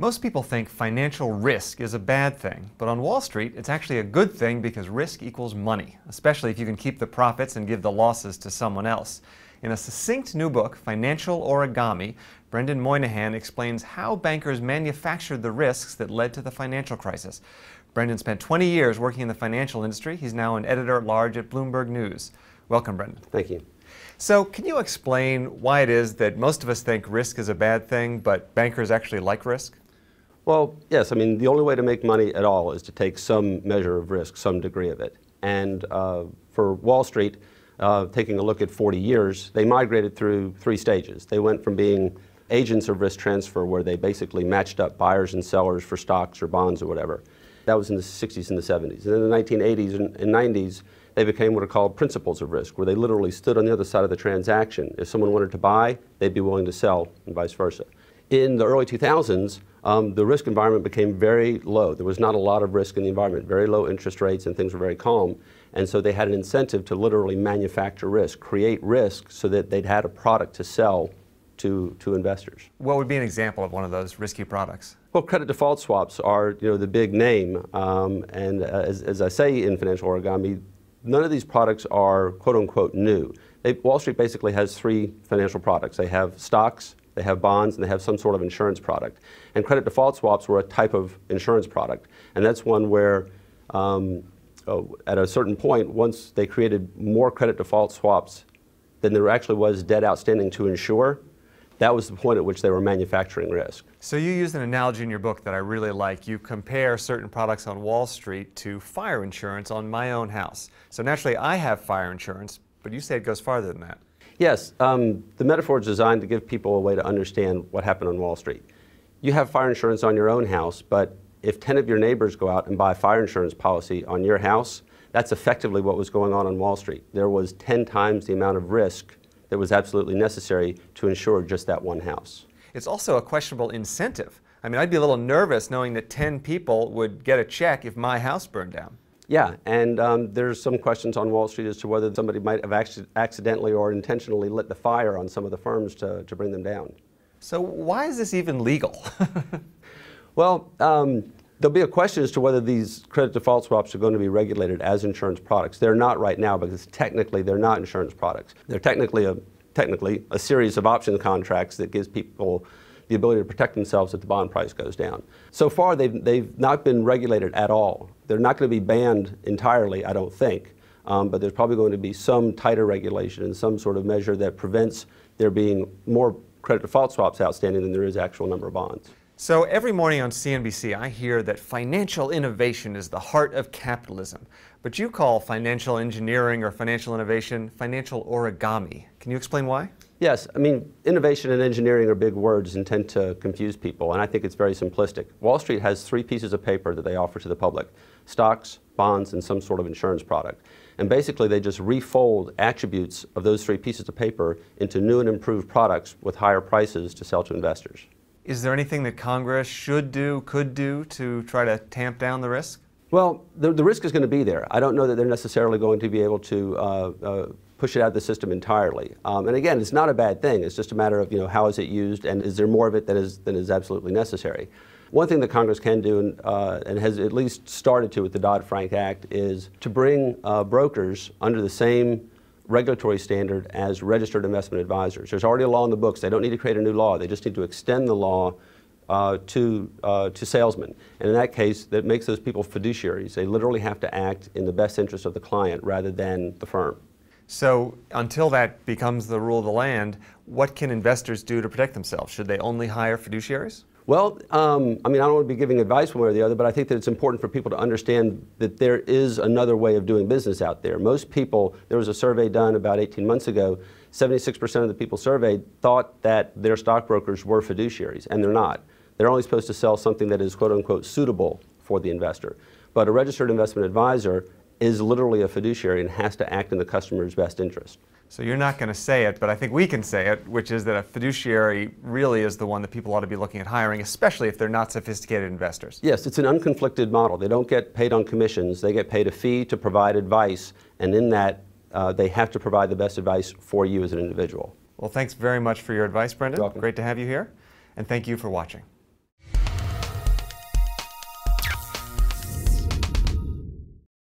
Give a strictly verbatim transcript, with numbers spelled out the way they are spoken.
Most people think financial risk is a bad thing, but on Wall Street, it's actually a good thing because risk equals money, especially if you can keep the profits and give the losses to someone else. In a succinct new book, Financial Origami, Brendan Moynihan explains how bankers manufactured the risks that led to the financial crisis. Brendan spent twenty years working in the financial industry. He's now an editor-at-large at Bloomberg News. Welcome, Brendan. Thank you. So, can you explain why it is that most of us think risk is a bad thing, but bankers actually like risk? Well, yes. I mean, the only way to make money at all is to take some measure of risk, some degree of it. And uh, for Wall Street, uh, taking a look at forty years, they migrated through three stages. They went from being agents of risk transfer, where they basically matched up buyers and sellers for stocks or bonds or whatever. That was in the sixties and the seventies. And in the nineteen eighties and nineties, they became what are called principals of risk, where they literally stood on the other side of the transaction. If someone wanted to buy, they'd be willing to sell, and vice versa. In the early two thousands, um, the risk environment became very low. There was not a lot of risk in the environment, very low interest rates, and things were very calm. And so they had an incentive to literally manufacture risk, create risk so that they'd had a product to sell To, to investors. What would be an example of one of those risky products? Well, credit default swaps are, you know, the big name. Um, and uh, as, as I say in Financial Origami, none of these products are quote-unquote new. They, Wall Street basically has three financial products. They have stocks, they have bonds, and they have some sort of insurance product. And credit default swaps were a type of insurance product. And that's one where um, oh, at a certain point, once they created more credit default swaps than there actually was debt outstanding to insure, that was the point at which they were manufacturing risk. So you use an analogy in your book that I really like. You compare certain products on Wall Street to fire insurance on my own house. So naturally, I have fire insurance, but you say it goes farther than that. Yes. Um, the metaphor is designed to give people a way to understand what happened on Wall Street. You have fire insurance on your own house, but if ten of your neighbors go out and buy a fire insurance policy on your house, that's effectively what was going on on Wall Street. There was ten times the amount of risk that was absolutely necessary to insure just that one house. It's also a questionable incentive. I mean, I'd be a little nervous knowing that ten people would get a check if my house burned down. Yeah, and um, there's some questions on Wall Street as to whether somebody might have ac accidentally or intentionally lit the fire on some of the firms to, to bring them down. So why is this even legal? Well, um, there'll be a question as to whether these credit default swaps are going to be regulated as insurance products. They're not right now because technically they're not insurance products. They're technically a, technically a series of option contracts that gives people the ability to protect themselves if the bond price goes down. So far, they've, they've not been regulated at all. They're not going to be banned entirely, I don't think, um, but there's probably going to be some tighter regulation and some sort of measure that prevents there being more credit default swaps outstanding than there is actual number of bonds. So every morning on C N B C, I hear that financial innovation is the heart of capitalism. But you call financial engineering or financial innovation financial origami. Can you explain why? Yes. I mean, innovation and engineering are big words and tend to confuse people, and I think it's very simplistic. Wall Street has three pieces of paper that they offer to the public: stocks, bonds, and some sort of insurance product. And basically, they just refold attributes of those three pieces of paper into new and improved products with higher prices to sell to investors. Is there anything that Congress should do, could do, to try to tamp down the risk? Well, the, the risk is going to be there. I don't know that they're necessarily going to be able to uh, uh, push it out of the system entirely. Um, and again, it's not a bad thing. It's just a matter of, you know, how is it used, and is there more of it that is, that is absolutely necessary? One thing that Congress can do, and, uh, and has at least started to with the Dodd-Frank Act, is to bring uh, brokers under the same regulatory standard as registered investment advisors. There's already a law in the books. They don't need to create a new law. They just need to extend the law uh, to, uh, to salesmen. And in that case, that makes those people fiduciaries. They literally have to act in the best interest of the client rather than the firm. So until that becomes the rule of the land, what can investors do to protect themselves? Should they only hire fiduciaries? Well, um, I mean, I don't want to be giving advice one way or the other, but I think that it's important for people to understand that there is another way of doing business out there. Most people, there was a survey done about eighteen months ago, seventy-six percent of the people surveyed thought that their stockbrokers were fiduciaries, and they're not. They're only supposed to sell something that is quote-unquote suitable for the investor. But a registered investment advisor is literally a fiduciary and has to act in the customer's best interest. So you're not going to say it, but I think we can say it, which is that a fiduciary really is the one that people ought to be looking at hiring, especially if they're not sophisticated investors. Yes, it's an unconflicted model. They don't get paid on commissions. They get paid a fee to provide advice, and in that, uh, they have to provide the best advice for you as an individual. Well, thanks very much for your advice, Brendan. You're welcome. Great to have you here, and thank you for watching.